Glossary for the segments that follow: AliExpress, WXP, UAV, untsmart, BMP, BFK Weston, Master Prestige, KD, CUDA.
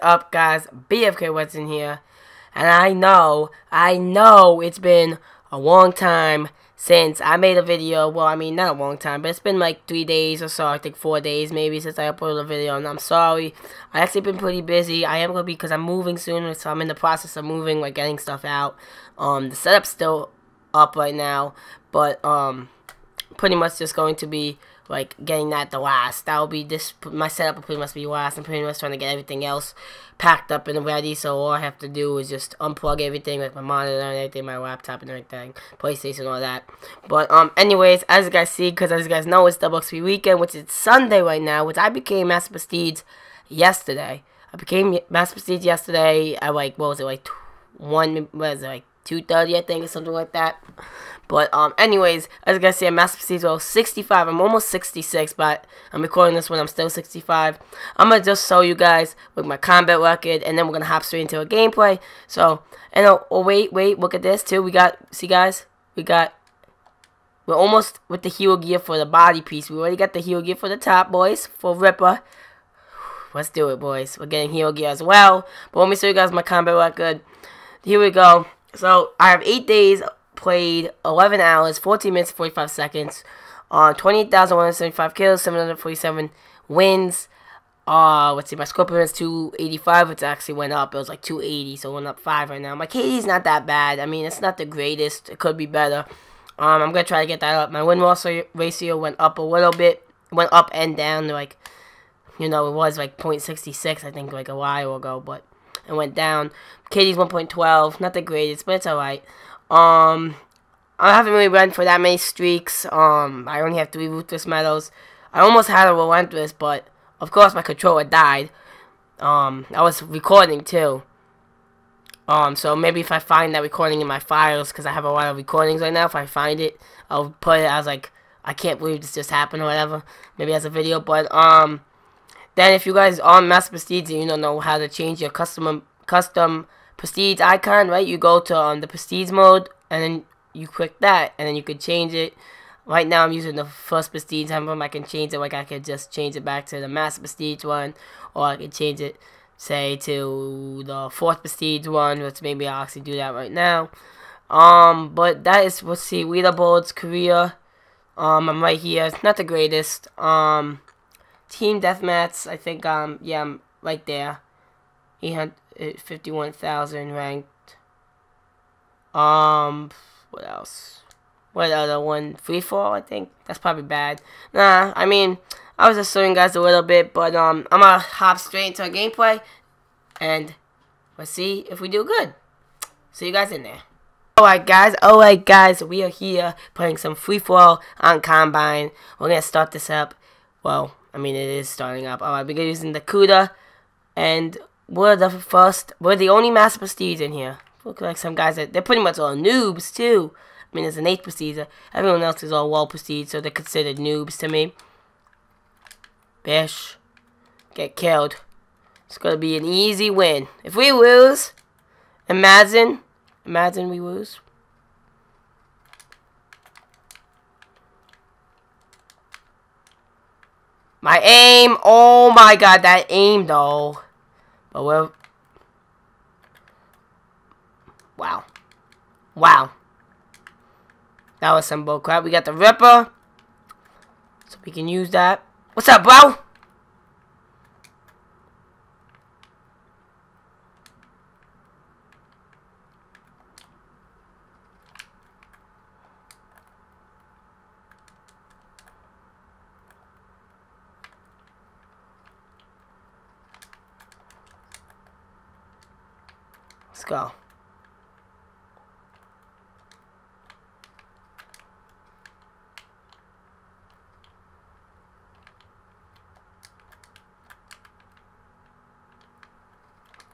Up guys, BFK Weston here, and I know it's been a long time since I made a video. Well, I mean, not a long time, but it's been like 3 days or so, I think 4 days maybe, since I uploaded a video, and I'm sorry. I actually been pretty busy. I am gonna be, because I'm moving soon, so I'm in the process of moving, like getting stuff out. The setup's still up right now, but pretty much just going to be like getting that the last. That'll be this. My setup will pretty much be last. I'm pretty much trying to get everything else packed up and ready. So all I have to do is just unplug everything, like my monitor and everything, my laptop and everything, PlayStation, all that. But anyways, as you guys see, because as you guys know, it's WXP weekend, which is Sunday right now. Which I became Master Prestige yesterday. I became Master Prestige yesterday. I like, what was it, like one? What was it, like 2:30, I think, or something like that? But anyways, as you guys see, I'm Master Prestige level 65. I'm almost 66, but I'm recording this when I'm still 65. I'm gonna just show you guys with my combat record, and then we're gonna hop straight into a gameplay. So, and oh wait, look at this too. We got, see guys, we're almost with the hero gear for the body piece. We already got the hero gear for the top, boys, for Ripper. Let's do it, boys. We're getting hero gear as well. But let me show you guys my combat record. Here we go. So, I have 8 days, played 11 hours, 14 minutes, 45 seconds, 28,175 kills, 747 wins. Let's see, my scorpion is 285, which actually went up. It was like 280, so it went up 5 right now. My KD's not that bad. I mean, it's not the greatest. It could be better. I'm going to try to get that up. My win-loss ratio went up a little bit. It went up and down. Like, you know, it was like 0.66, I think, like a while ago, but it went down. KD's 1.12, not the greatest, but it's alright. I haven't really run for that many streaks. I only have 3 ruthless medals. I almost had a relentless, but of course my controller died. I was recording too. So maybe if I find that recording in my files, because I have a lot of recordings right now, if I find it, I'll put it as like, I can't believe this just happened or whatever. Maybe as a video, but then if you guys are on Master Prestige and you don't know how to change your custom Prestige icon, right? You go to the Prestige mode and then you click that and then you could change it. Right now I'm using the first Prestige emblem. I can change it, like I could just change it back to the Master Prestige one, or I could change it, say, to the 4th Prestige one, which maybe I'll actually do that right now. But that is, let's see, leaderboards, career. I'm right here. It's not the greatest. Team deathmatch, I think, yeah, I'm right there, 851,000 ranked. What else? What other one? Freefall, I think. That's probably bad. Nah, I mean, I was just showing guys a little bit, but I'm gonna hop straight into our gameplay, and let's see if we do good. See you guys in there. Alright guys, we are here playing some Freefall on Combine. We're gonna start this up. Well, I mean, it is starting up. Alright, we're using the CUDA, and we're the only Master Prestige in here. Look like some guys that, they're pretty much all noobs, too. I mean, there's an 8th Prestige. Everyone else is all Wall Prestige, so they're considered noobs to me. Bish. Get killed. It's gonna be an easy win. If we lose, imagine we lose. My aim, oh my god, that aim though. But well, wow, that was some bullcrap. We got the Ripper, so we can use that. What's up, bro? Let's go.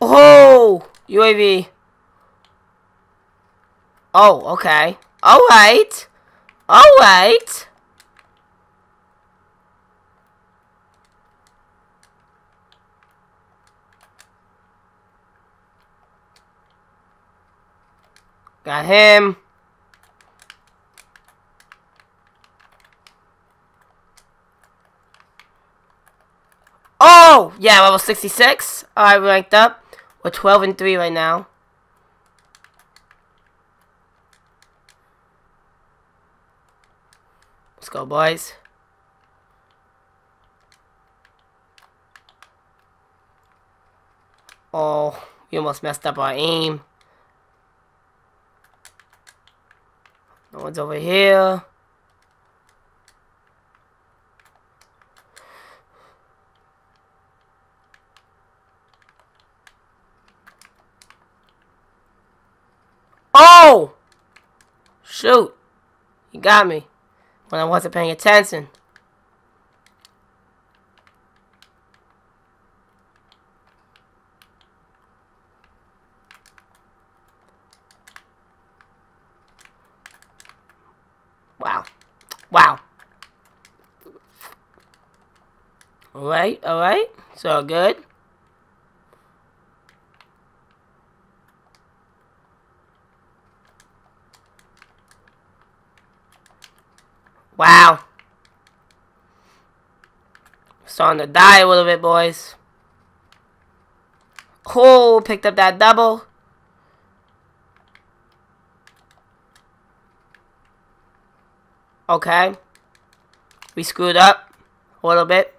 Oh, UAV. Oh, okay. All right. Got him. Oh, Oh, yeah, level 66. I ranked up. We're 12 and 3 right now. Let's go, boys. Oh, we almost messed up our aim. No one's over here. Oh! Shoot. You got me when I wasn't paying attention. Wow. Wow. Alright, alright. It's all good. Wow. Starting to die a little bit, boys. Oh, picked up that double. Okay. We screwed up a little bit.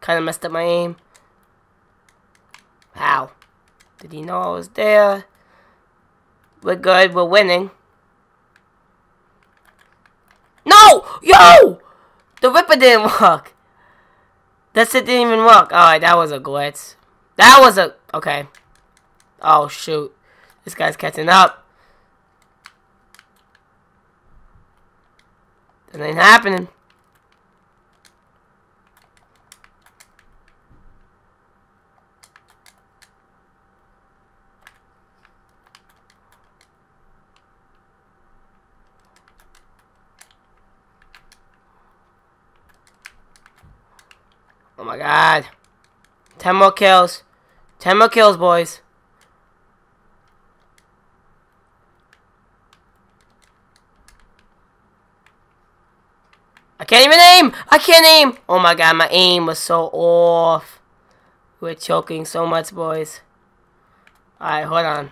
Kind of messed up my aim. How? Did he know I was there? We're good. We're winning. No! Yo! The Ripper didn't work. That shit didn't even work. Alright, that was a glitch. That was a... Okay. Oh, shoot. This guy's catching up. That ain't happening. Oh my god. 10 more kills. 10 more kills, boys. I can't even aim! I can't aim! Oh my god, my aim was so off. We're choking so much, boys. Alright, hold on.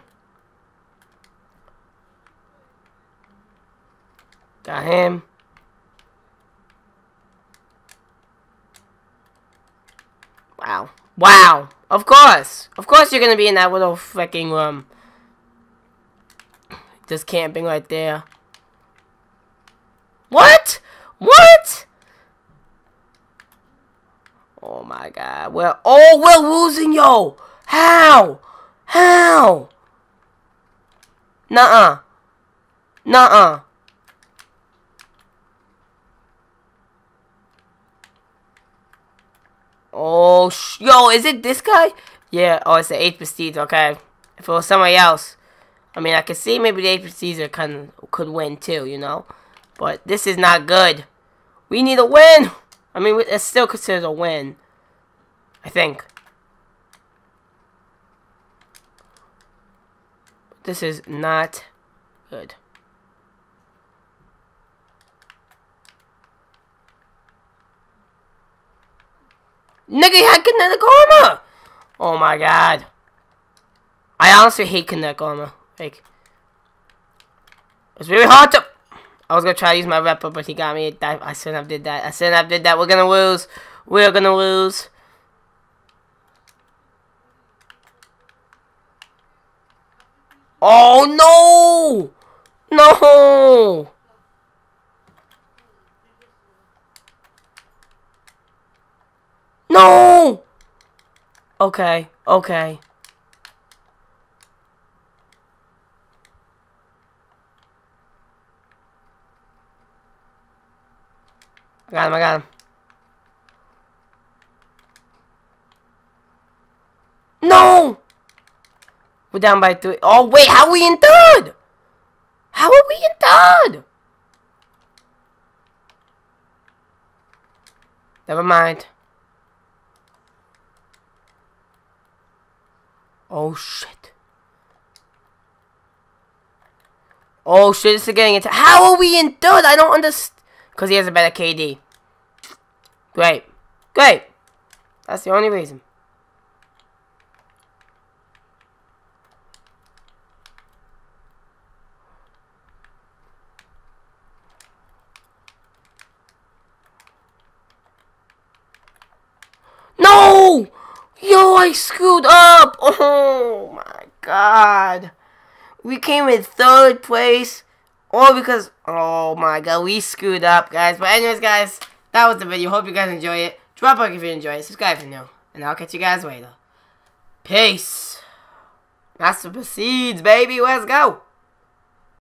Got him. Wow. Wow. Of course. Of course you're going to be in that little freaking room. Just camping right there. What? What? Oh my god. Well, oh, we're losing, yo. How? How? Nuh-uh. Nuh-uh. Oh, yo, is it this guy? Yeah, oh, it's the 8th Prestige, okay. If it was somebody else, I mean, I could see maybe the 8th Prestige could win too, you know? But this is not good. We need a win! I mean, it's still considered a win, I think. This is not good. Nigga, he had kinetic armor! Oh my god. I honestly hate kinetic armor. Like, it's really hard to... I was gonna try to use my Reaper, but he got me. I shouldn't have did that. I shouldn't have did that. We're gonna lose. We're gonna lose. Oh no! No! No! Okay, okay. I got him, I got him. No! We're down by 3. Oh, wait, how are we in third? How are we in third? Never mind. Oh shit. Oh shit, this is getting into. How are we in third? I don't understand. Because he has a better KD. Great. Great. That's the only reason. No! Yo, I screwed up! Oh my god. We came in third place. All because... oh my god, we screwed up, guys. But anyways, guys, that was the video. Hope you guys enjoy it. Drop a like if you enjoy it. Subscribe if you're new. And I'll catch you guys later. Peace. Master Prestige, baby. Let's go.